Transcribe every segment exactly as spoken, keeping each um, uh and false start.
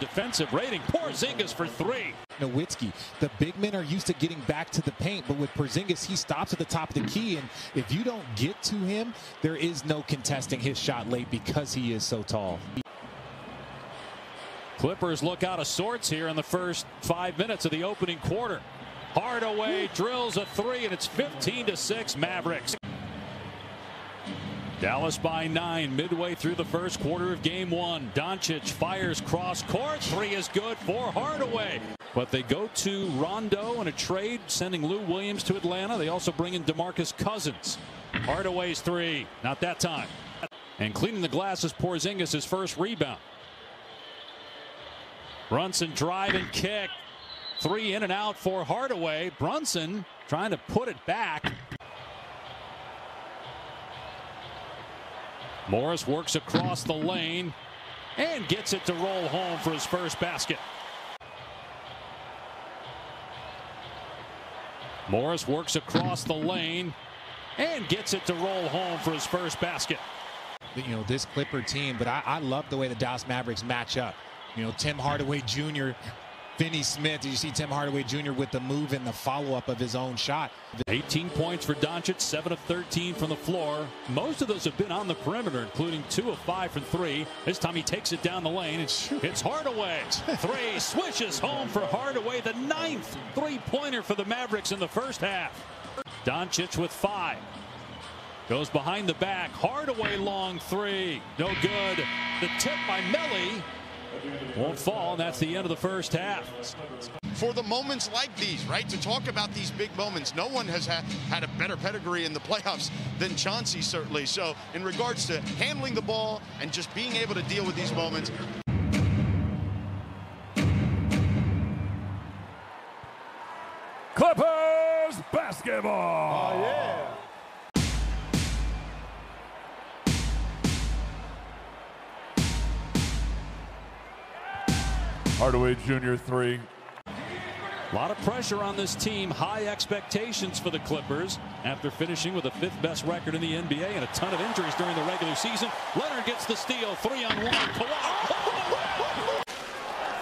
defensive rating. Porzingis for three. Nowitzki, the big men are used to getting back to the paint, but with Porzingis, he stops at the top of the key, and if you don't get to him, there is no contesting his shot late because he is so tall. Clippers look out of sorts here in the first five minutes of the opening quarter. Hardaway drills a three, and it's fifteen to six Mavericks. Dallas by nine midway through the first quarter of game one. Doncic fires cross court. Three is good for Hardaway. But they go to Rondo in a trade, sending Lou Williams to Atlanta. They also bring in DeMarcus Cousins. Hardaway's three. Not that time. And cleaning the glass is Porzingis, his first rebound. Brunson drive and kick. Three in and out for Hardaway. Brunson trying to put it back. Morris works across the lane and gets it to roll home for his first basket. Morris works across the lane and gets it to roll home for his first basket. You know, this Clipper team, but I, I love the way the Dallas Mavericks match up. You know, Tim Hardaway Junior, Finney Smith. Did you see Tim Hardaway Junior with the move and the follow-up of his own shot? eighteen points for Doncic, seven of thirteen from the floor. Most of those have been on the perimeter, including two of five from three. This time he takes it down the lane. It's, it's Hardaway. Three swishes home for Hardaway, the ninth three-pointer for the Mavericks in the first half. Doncic with five. Goes behind the back. Hardaway long three. No good. The tip by Melly. Won't fall, and that's the end of the first half. For the moments like these, right, to talk about these big moments, no one has had, had a better pedigree in the playoffs than Chauncey, certainly. So in regards to handling the ball and just being able to deal with these moments. Clippers basketball! Oh, yeah! Hardaway Junior three. A lot of pressure on this team. High expectations for the Clippers after finishing with the fifth best record in the N B A and a ton of injuries during the regular season. Leonard gets the steal. Three on one.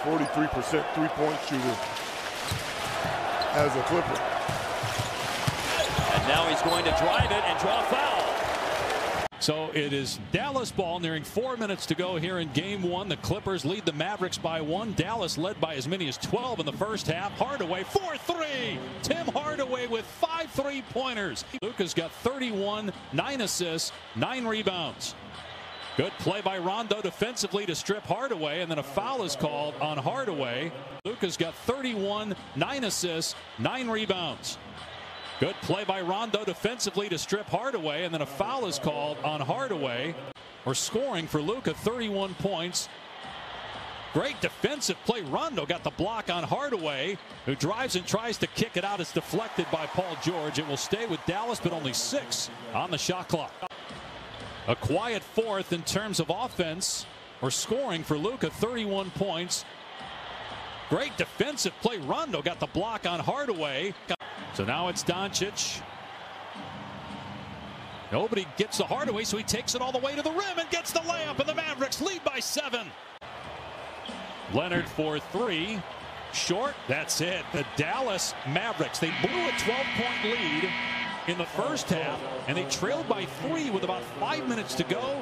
forty-three percent three-point shooter as a Clipper. And now he's going to drive it and draw a foul. So it is Dallas ball, nearing four minutes to go here in game one. The Clippers lead the Mavericks by one. Dallas led by as many as twelve in the first half. Hardaway four three. Tim Hardaway with five three-pointers. Luka's got thirty-one, nine assists, nine rebounds. Good play by Rondo defensively to strip Hardaway, and then a foul is called on Hardaway. Luka's got thirty-one, nine assists, nine rebounds. Good play by Rondo defensively to strip Hardaway, and then a foul is called on Hardaway. We're scoring for Luka, thirty-one points. Great defensive play. Rondo got the block on Hardaway, who drives and tries to kick it out. It's deflected by Paul George. It will stay with Dallas, but only six on the shot clock. A quiet fourth in terms of offense. We're scoring for Luka, thirty-one points. Great defensive play. Rondo got the block on Hardaway. So now it's Doncic. Nobody gets the Hardaway, so he takes it all the way to the rim and gets the layup, and the Mavericks lead by seven. Leonard for three. Short. That's it. The Dallas Mavericks, they blew a twelve-point lead in the first half, and they trailed by three with about five minutes to go.